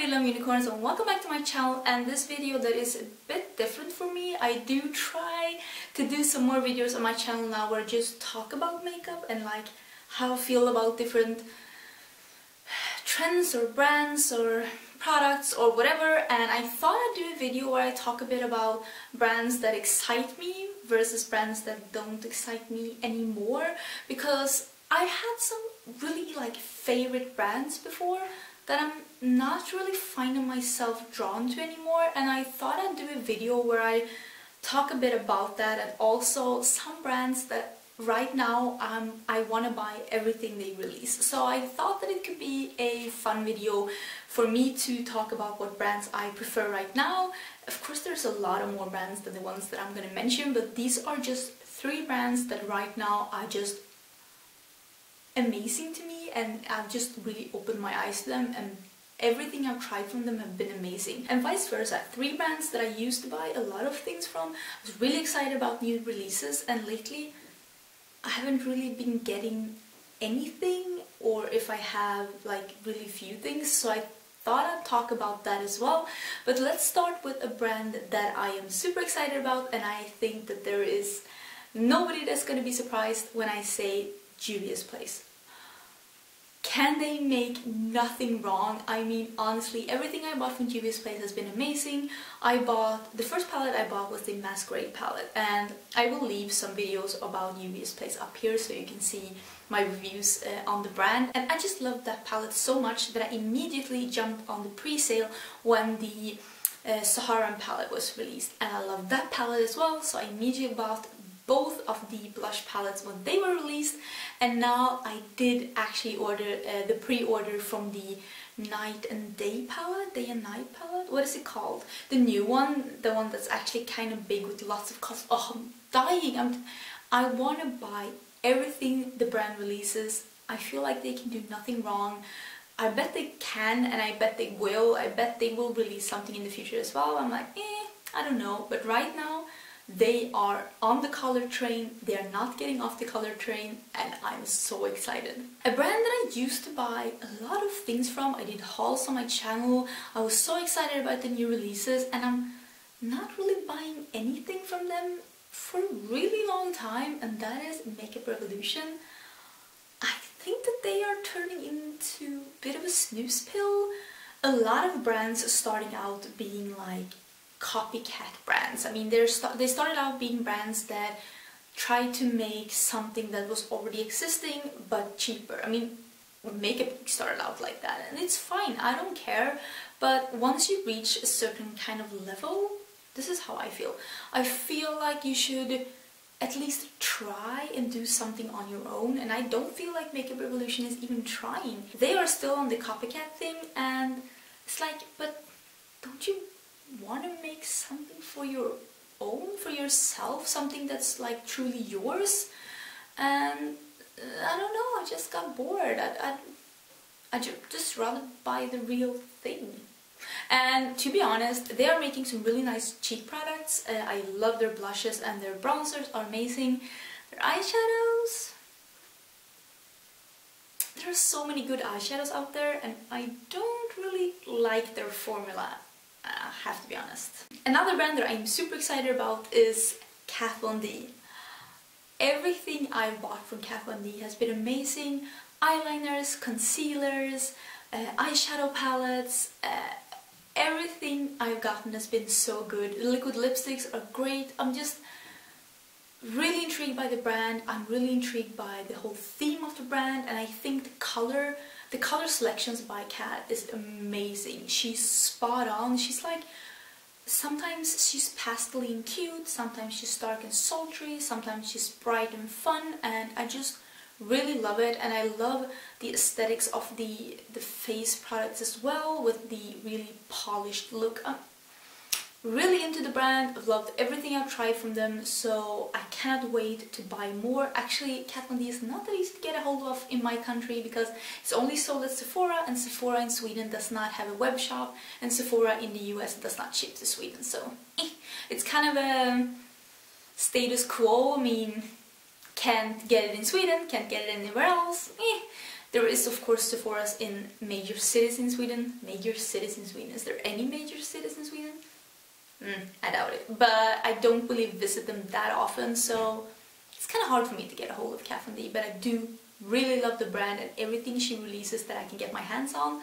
we love unicorns and welcome back to my channel. And this video that is a bit different for me. I do try to do some more videos on my channel now where I just talk about makeup and like how I feel about different trends or brands or products or whatever. And I thought I'd do a video where I talk a bit about brands that excite me versus brands that don't excite me anymore, because I had some really like favorite brands before that I'm not really finding myself drawn to anymore, and I thought I'd do a video where I talk a bit about that and also some brands that right now I want to buy everything they release. So I thought that it could be a fun video for me to talk about what brands I prefer right now. Of course there's a lot of more brands than the ones that I'm going to mention, but these are just three brands that right now are just amazing to me, and I've just really opened my eyes to them, and everything I've tried from them have been amazing, and vice versa. Three brands that I used to buy a lot of things from. I was really excited about new releases, and lately I haven't really been getting anything, or if I have, like really few things. So I thought I'd talk about that as well. But let's start with a brand that I am super excited about, and I think that there is nobody that's going to be surprised when I say Juvia's Place. Can they make nothing wrong? I mean, honestly, everything I bought from Juvia's Place has been amazing. I bought, the first palette I bought was the Masquerade palette, and I will leave some videos about Juvia's Place up here so you can see my reviews on the brand. And I just loved that palette so much that I immediately jumped on the pre-sale when the Saharan palette was released, and I loved that palette as well, so I immediately bought both of the blush palettes when they were released. And now I did actually order the pre-order from the day and night palette, what is it called, the new one, the one that's actually kind of big with lots of colors. Oh, I'm dying. I want to buy everything the brand releases. I feel like they can do nothing wrong. I bet they can, and I bet they will. I bet they will release something in the future as well. I'm like, I don't know, but right now they are on the color train, they are not getting off the color train, and I'm so excited. A brand that I used to buy a lot of things from, I did hauls on my channel, I was so excited about the new releases, and I'm not really buying anything from them for a really long time, and that is Makeup Revolution. I think that they are turning into a bit of a snooze pill. A lot of brands are starting out being like copycat brands. I mean, they started out being brands that tried to make something that was already existing but cheaper. I mean, Makeup started out like that, and it's fine, I don't care. But once you reach a certain kind of level, this is how I feel. I feel like you should at least try and do something on your own, and I don't feel like Makeup Revolution is even trying. They are still on the copycat thing, and it's like, but don't you want to make something for your own, for yourself, something that's like truly yours? And I don't know, I just got bored. I just rather buy the real thing. And to be honest, they are making some really nice cheek products. I love their blushes, and their bronzers are amazing. Their eyeshadows, there are so many good eyeshadows out there, and I don't really like their formula. I have to be honest. Another brand that I'm super excited about is Kat Von D. Everything I bought from Kat Von D has been amazing. Eyeliners, concealers, eyeshadow palettes, everything I've gotten has been so good. The liquid lipsticks are great. I'm just really intrigued by the brand. I'm really intrigued by the whole theme of the brand, and I think the color selections by Kat is amazing. She's spot on. She's like, sometimes she's pastel and cute, sometimes she's dark and sultry, sometimes she's bright and fun, and I just really love it. And I love the aesthetics of the face products as well, with the really polished look. I'm really into the brand. I've loved everything I've tried from them, so I cannot wait to buy more. Actually, Kat Von D is not that easy to get a hold of in my country because it's only sold at Sephora, and Sephora in Sweden does not have a web shop, and Sephora in the US does not ship to Sweden, so it's kind of a status quo. I mean, can't get it in Sweden, can't get it anywhere else. There is, of course, Sephora's in major cities in Sweden. Major cities in Sweden? Is there any major cities in Sweden? I doubt it. But I don't believe visit them that often, so it's kind of hard for me to get a hold of Kat Von D. But I do really love the brand and everything she releases that I can get my hands on.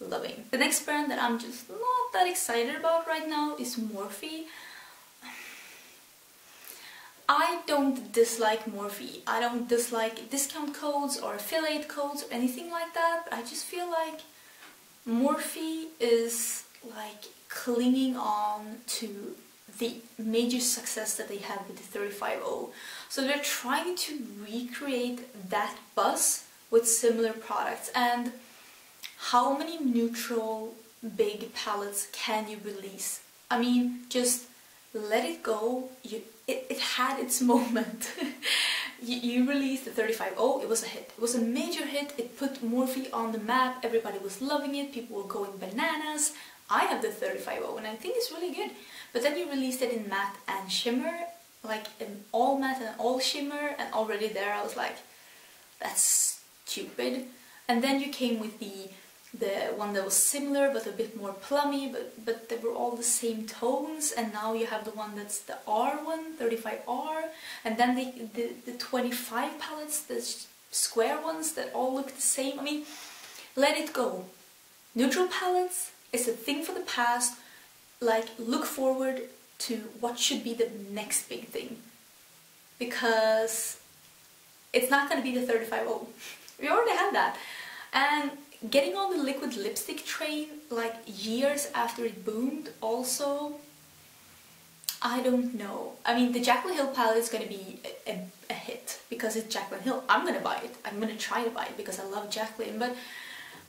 Loving. The next brand that I'm just not that excited about right now is Morphe. I don't dislike Morphe. I don't dislike discount codes or affiliate codes or anything like that. I just feel like Morphe is like clinging on to the major success that they have with the 35O. So they're trying to recreate that buzz with similar products. And how many neutral big palettes can you release? I mean, just let it go. It had its moment. you released the 35O, it was a hit. It was a major hit, it put Morphe on the map, everybody was loving it, people were going bananas. I have the 35O and I think it's really good. But then you released it in matte and shimmer, like in all matte and all shimmer, and already there I was like, that's stupid. And then you came with the one that was similar but a bit more plummy, but they were all the same tones, and now you have the one that's the R one, 35R, and then the 25 palettes, the square ones that all look the same. I mean, let it go. Neutral palettes is a thing for the past. Like, look forward to what should be the next big thing, because it's not going to be the 35O. We already had that. And getting on the liquid lipstick train, like, years after it boomed also, I don't know. I mean, the Jaclyn Hill palette is going to be a hit, because it's Jaclyn Hill. I'm going to buy it. I'm going to try to buy it, because I love Jaclyn. But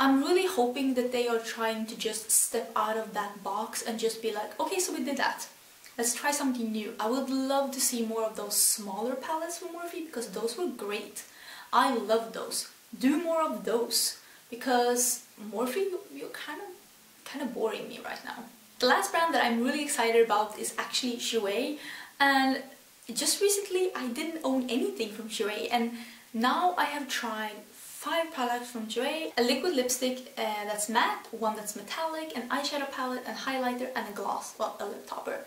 I'm really hoping that they are trying to just step out of that box and just be like, okay, so we did that. Let's try something new. I would love to see more of those smaller palettes from Morphe, because those were great. I love those. Do more of those. Because Morphe, you're kind of boring me right now. The last brand that I'm really excited about is actually Jouer, and just recently I didn't own anything from Jouer, and now I have tried 5 products from Jouer: a liquid lipstick that's matte, one that's metallic, an eyeshadow palette, a highlighter, and a gloss, well, a lip topper.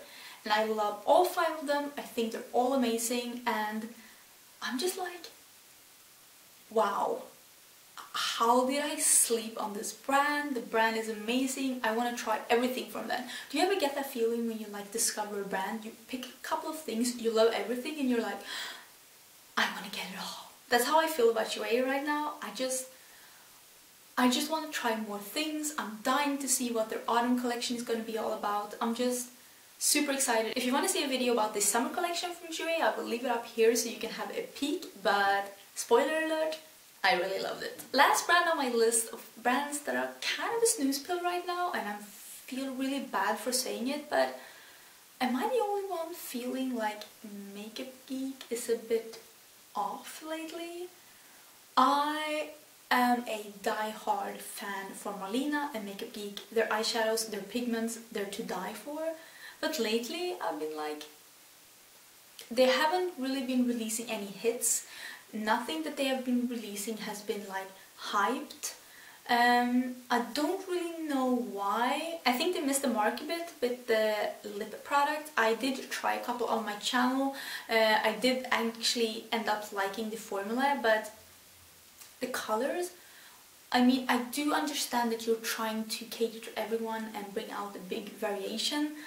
And I love all 5 of them. I think they're all amazing, and I'm just like, wow. How did I sleep on this brand? The brand is amazing. I want to try everything from them. Do you ever get that feeling when you like discover a brand? You pick a couple of things, you love everything, and you're like, I want to get it all. That's how I feel about Jouer right now. I just want to try more things. I'm dying to see what their autumn collection is going to be all about. I'm just super excited. If you want to see a video about this summer collection from Jouer, I will leave it up here so you can have a peek. But spoiler alert, I really loved it. Last brand on my list of brands that are kind of a snooze pill right now, and I feel really bad for saying it, but am I the only one feeling like Makeup Geek is a bit off lately? I am a die-hard fan for Marlena and Makeup Geek. Their eyeshadows, their pigments, they're to die for. But lately I've been like, they haven't really been releasing any hits. Nothing that they have been releasing has been like hyped. I don't really know why. I think they missed the mark a bit with the lip product. I did try a couple on my channel. I did actually end up liking the formula, but the colors, I mean, I do understand that you're trying to cater to everyone and bring out a big variation,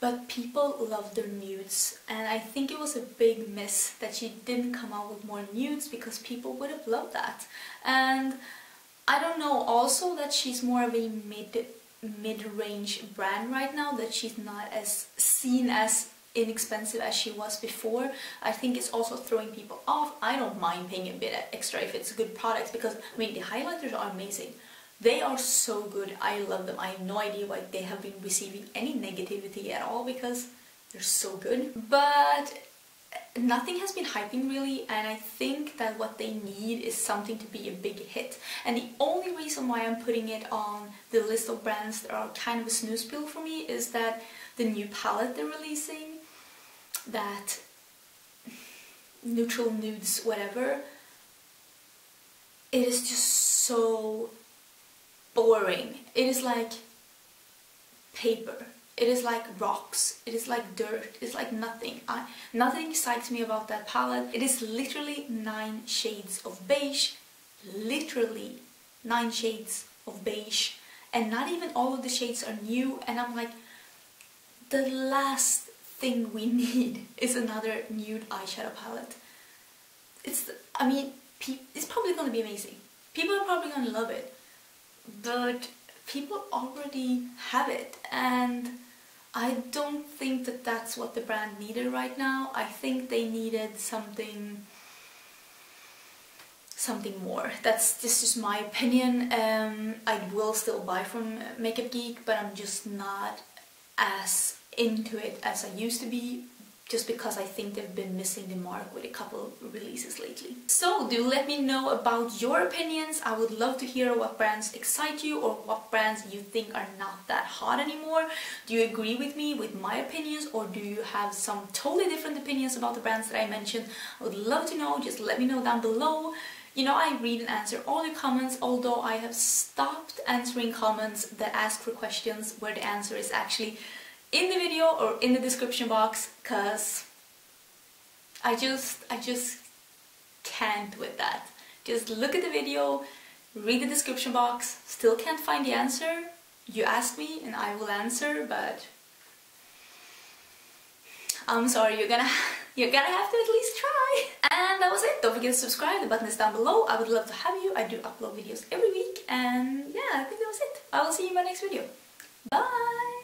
but people love their nudes, and I think it was a big miss that she didn't come out with more nudes, because people would have loved that. And I don't know, also that she's more of a mid-range brand right now, that she's not as seen as inexpensive as she was before. I think it's also throwing people off. I don't mind paying a bit extra if it's a good product, because I mean, the highlighters are amazing. They are so good, I love them. I have no idea why they have been receiving any negativity at all, because they're so good. But nothing has been hyping really, and I think that what they need is something to be a big hit. And the only reason why I'm putting it on the list of brands that are kind of a snooze pill for me is that the new palette they're releasing, that neutral nudes, whatever, it is just so boring. It is like paper. It is like rocks. It is like dirt. It's like nothing. Nothing excites me about that palette. It is literally 9 shades of beige. Literally 9 shades of beige. And not even all of the shades are new. And I'm like, the last thing we need is another nude eyeshadow palette. I mean, it's probably going to be amazing. People are probably going to love it. But people already have it, and I don't think that that's what the brand needed right now. I think they needed something more. This is my opinion. I will still buy from Makeup Geek, but I'm just not as into it as I used to be, just because I think they've been missing the mark with a couple releases lately. So do let me know about your opinions. I would love to hear what brands excite you or what brands you think are not that hot anymore. Do you agree with me with my opinions, or do you have some totally different opinions about the brands that I mentioned? I would love to know. Just let me know down below. You know, I read and answer all your comments, although I have stopped answering comments that ask for questions where the answer is actually in the video or in the description box, because I just can't with that. Just look at the video, read the description box, still can't find the answer, you ask me and I will answer, but I'm sorry, you're gonna have to at least try. And that was it. Don't forget to subscribe, the button is down below. I would love to have you. I do upload videos every week, and yeah, I think that was it. I will see you in my next video. Bye!